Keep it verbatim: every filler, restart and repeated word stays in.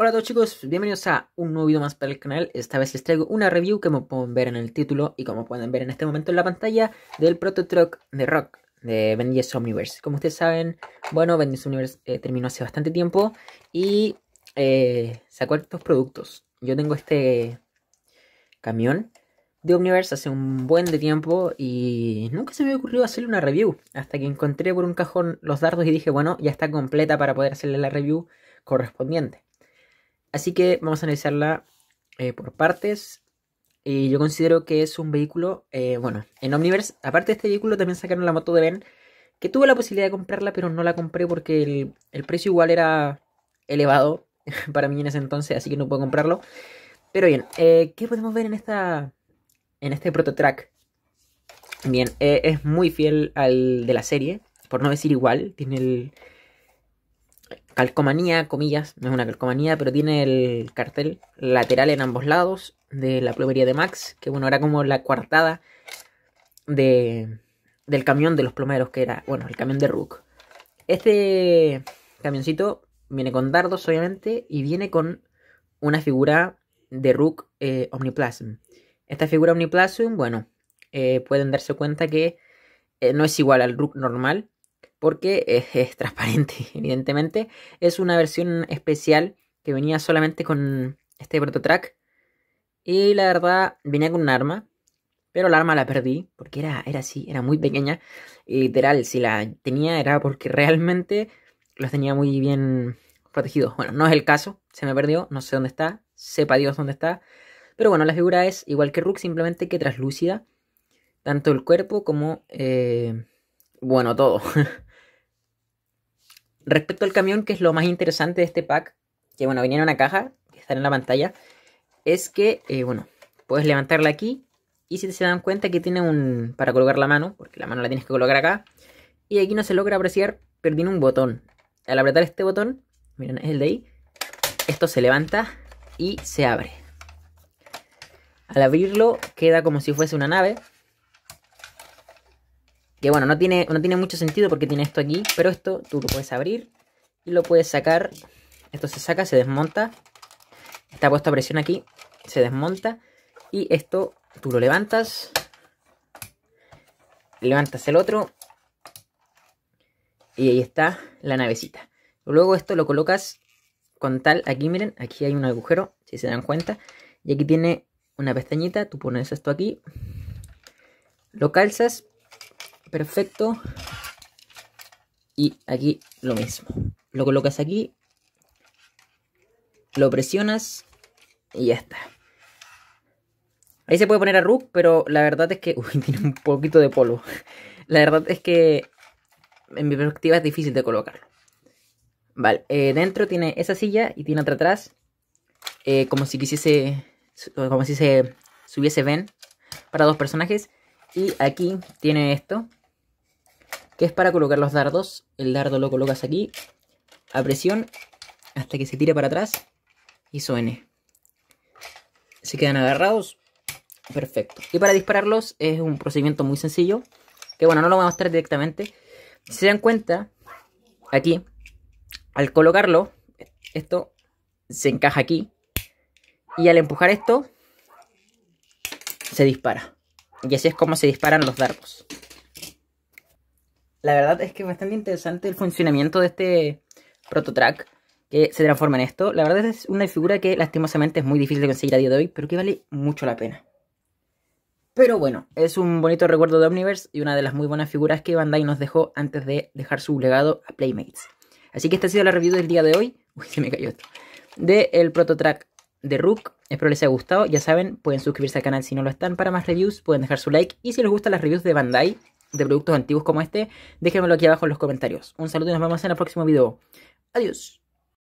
Hola a todos chicos, bienvenidos a un nuevo video más para el canal. Esta vez les traigo una review, como pueden ver en el título y como pueden ver en este momento en la pantalla, del Proto-TRUK de Rook de Ben diez Omniverse. Como ustedes saben, bueno, Ben diez Omniverse eh, terminó hace bastante tiempo y eh, sacó estos productos. Yo tengo este camión de Omniverse hace un buen de tiempo y nunca se me ocurrió hacerle una review, hasta que encontré por un cajón los dardos y dije, bueno, ya está completa para poder hacerle la review correspondiente. Así que vamos a analizarla eh, por partes. Y yo considero que es un vehículo, eh, bueno, en Omniverse, aparte de este vehículo también sacaron la moto de Ben, que tuve la posibilidad de comprarla, pero no la compré porque el, el precio igual era elevado para mí en ese entonces, así que no puedo comprarlo. Pero bien, eh, ¿qué podemos ver en esta... en este Proto-TRUK? Bien, eh, es muy fiel al de la serie, por no decir igual. Tiene el... calcomanía, comillas, no es una calcomanía, pero tiene el cartel lateral en ambos lados de la plomería de Max, que bueno, era como la coartada de, del camión de los plomeros, que era, bueno, el camión de Rook. Este camioncito viene con dardos, obviamente, y viene con una figura de Rook eh, Omniplasm. Esta figura Omniplasm, bueno, eh, pueden darse cuenta que eh, no es igual al Rook normal, porque es, es transparente, evidentemente. Es una versión especial que venía solamente con este Proto-TRUK. Y la verdad, venía con un arma, pero la arma la perdí, porque era, era así, era muy pequeña. Y literal, si la tenía era porque realmente los tenía muy bien protegidos. Bueno, no es el caso, se me perdió, no sé dónde está, sepa Dios dónde está. Pero bueno, la figura es igual que Rook, simplemente que traslúcida. Tanto el cuerpo como, eh, bueno, todo. Respecto al camión, que es lo más interesante de este pack, que bueno, venía en una caja, que está en la pantalla, es que, eh, bueno, puedes levantarla aquí, y si te se dan cuenta que tiene un... para colocar la mano, porque la mano la tienes que colocar acá, y aquí no se logra apreciar, pero tiene un botón. Al apretar este botón, miren, es el de ahí, esto se levanta y se abre. Al abrirlo, queda como si fuese una nave, que bueno, no tiene, no tiene mucho sentido porque tiene esto aquí, pero esto tú lo puedes abrir y lo puedes sacar. Esto se saca, se desmonta, está puesto a presión aquí, se desmonta, y esto tú lo levantas, levantas el otro, y ahí está la navecita. Luego esto lo colocas con tal, aquí miren, aquí hay un agujero, si se dan cuenta, y aquí tiene una pestañita, tú pones esto aquí, lo calzas, perfecto, y aquí lo mismo, lo colocas aquí, lo presionas y ya está. Ahí se puede poner a Rook, pero la verdad es que uy, tiene un poquito de polvo. La verdad es que en mi perspectiva es difícil de colocarlo. Vale, eh, dentro tiene esa silla y tiene otra atrás, eh, como si quisiese, como si se subiese Ben, para dos personajes. Y aquí tiene esto, que es para colocar los dardos. El dardo lo colocas aquí, a presión, hasta que se tire para atrás y suene. Se quedan agarrados, perfecto. Y para dispararlos es un procedimiento muy sencillo, que bueno, no lo voy a mostrar directamente. Si se dan cuenta, aquí, al colocarlo, esto se encaja aquí. Y al empujar esto, se dispara. Y así es como se disparan los dardos. La verdad es que es bastante interesante el funcionamiento de este Proto-TRUK, que se transforma en esto. La verdad es una figura que lastimosamente es muy difícil de conseguir a día de hoy, pero que vale mucho la pena. Pero bueno, es un bonito recuerdo de Omniverse y una de las muy buenas figuras que Bandai nos dejó antes de dejar su legado a Playmates. Así que esta ha sido la review del día de hoy. Uy, se me cayó esto. De el Proto-TRUK de Rook. Espero les haya gustado. Ya saben, pueden suscribirse al canal si no lo están para más reviews, pueden dejar su like, y si les gustan las reviews de Bandai de productos antiguos como este, déjenmelo aquí abajo en los comentarios. Un saludo y nos vemos en el próximo video. Adiós.